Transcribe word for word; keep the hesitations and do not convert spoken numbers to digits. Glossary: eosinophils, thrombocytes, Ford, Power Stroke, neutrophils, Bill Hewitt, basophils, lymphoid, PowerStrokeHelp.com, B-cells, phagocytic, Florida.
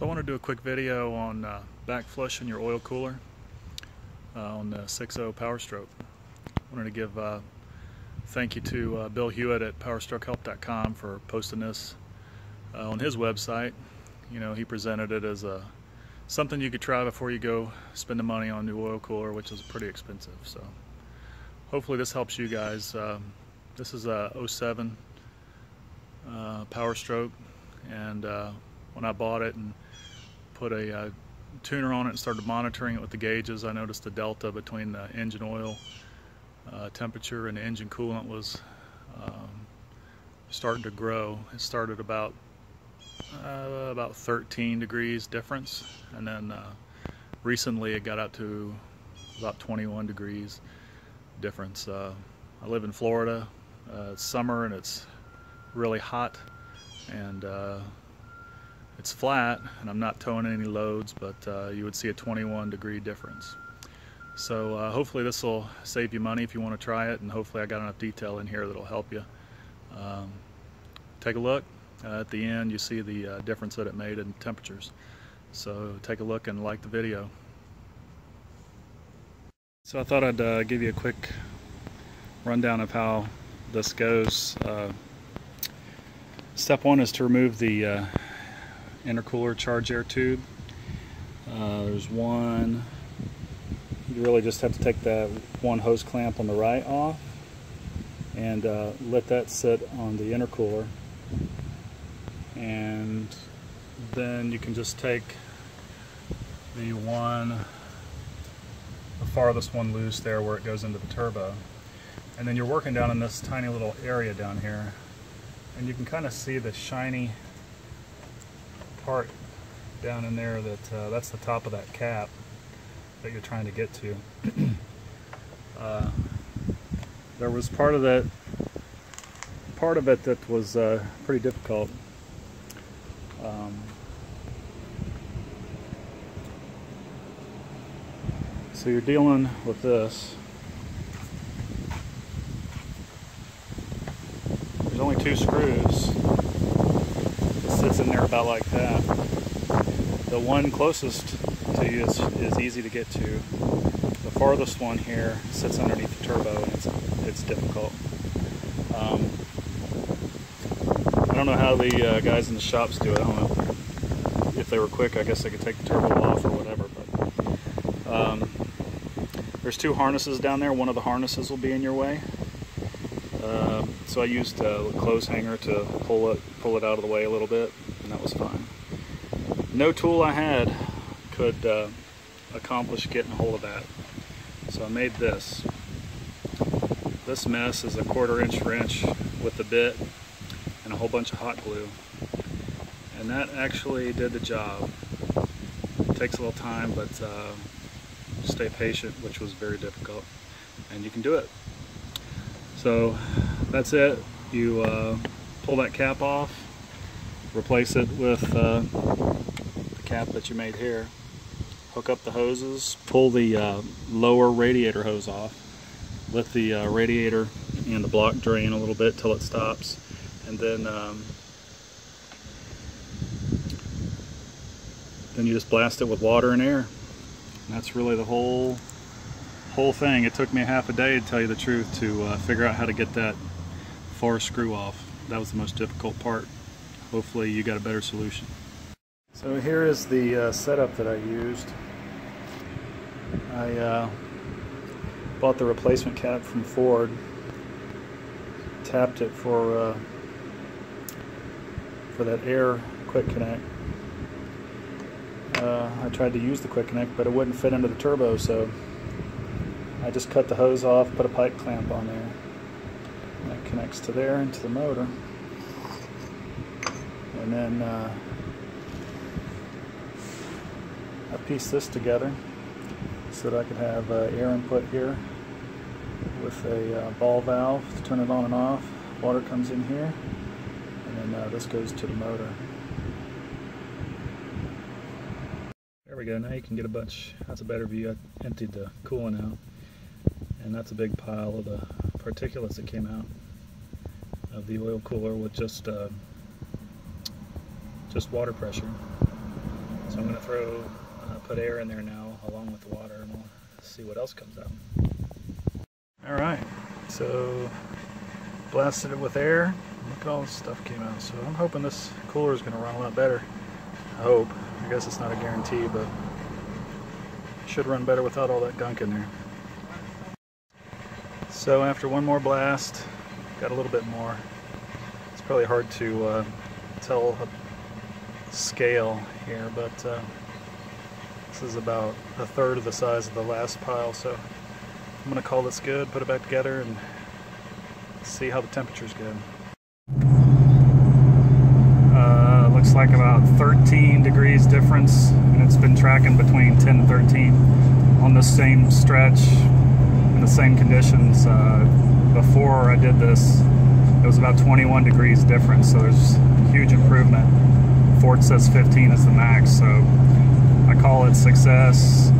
So I want to do a quick video on uh, back flushing your oil cooler uh, on the six oh Power Stroke. I wanted to give a uh, thank you to uh, Bill Hewitt at Power Stroke Help dot com for posting this uh, on his website. You know, he presented it as a something you could try before you go spend the money on a new oil cooler, which is pretty expensive. So hopefully this helps you guys. Um, this is a oh seven uh, Power Stroke, and uh, when I bought it and put a uh, tuner on it and started monitoring it with the gauges, I noticed the delta between the engine oil uh, temperature and the engine coolant was um, starting to grow. It started about uh, about thirteen degrees difference, and then uh, recently it got up to about twenty-one degrees difference. Uh, I live in Florida. Uh, it's summer and it's really hot, and uh, it's flat and I'm not towing any loads, but uh, you would see a twenty-one degree difference. So uh, hopefully this will save you money if you want to try it, and hopefully I got enough detail in here that'll help you. Um, take a look. Uh, at the end you see the uh, difference that it made in temperatures. So take a look and like the video. So I thought I'd uh, give you a quick rundown of how this goes. Uh, step one is to remove the uh, intercooler charge air tube. Uh, there's one. You really just have to take that one hose clamp on the right off and uh, let that sit on the intercooler, and then you can just take the one, the farthest one loose there where it goes into the turbo, and then you're working down in this tiny little area down here, and you can kind of see the shiny part down in there that uh, that's the top of that cap that you're trying to get to. uh, there was part of that part of it that was uh, pretty difficult. Um, so you're dealing with this. There's only two screws. Sits in there about like that. The one closest to you is, is easy to get to. The farthest one here sits underneath the turbo, and it's, it's difficult. Um, I don't know how the uh, guys in the shops do it. I don't know if they were quick. I guess they could take the turbo off or whatever. But um, there's two harnesses down there. One of the harnesses will be in your way. Uh, so I used a clothes hanger to pull it, pull it out of the way a little bit, and that was fine. No tool I had could uh, accomplish getting a hold of that, so I made this. This mess is a quarter inch wrench with a bit and a whole bunch of hot glue, and that actually did the job. It takes a little time, but uh, stay patient, which was very difficult, and you can do it. So that's it. You uh, pull that cap off, replace it with uh, the cap that you made here, hook up the hoses, pull the uh, lower radiator hose off, let the uh, radiator and the block drain a little bit till it stops, and then um, then you just blast it with water and air. And that's really the whole whole thing. It took me half a day, to tell you the truth, to uh, figure out how to get that far screw off. That was the most difficult part. Hopefully you got a better solution. So here is the uh, setup that I used. I uh, bought the replacement cap from Ford, tapped it for uh, for that air quick connect. Uh, I tried to use the quick connect, but it wouldn't fit into the turbo, so I just cut the hose off, put a pipe clamp on there. And that connects to there and to the motor. And then uh, I pieced this together so that I could have uh, air input here with a uh, ball valve to turn it on and off. Water comes in here, and then uh, this goes to the motor. There we go. Now you can get a bunch. That's a better view. I emptied the coolant out. And that's a big pile of the particulates that came out of the oil cooler with just uh, just water pressure. I'm going to throw, uh, put air in there now along with the water, and we'll see what else comes out. Alright, so blasted it with air. Look at all this stuff came out. So I'm hoping this cooler is going to run a lot better. I hope. I guess it's not a guarantee, but it should run better without all that gunk in there. So after one more blast, got a little bit more. It's probably hard to uh, tell a scale here, but uh, this is about a third of the size of the last pile, so I'm going to call this good, put it back together, and see how the temperature's good. Uh, looks like about thirteen degrees difference, and it's been tracking between ten and thirteen on this same stretch. The same conditions uh, before I did this, it was about twenty-one degrees difference, so there's huge improvement. Ford says fifteen is the max, so I call it success.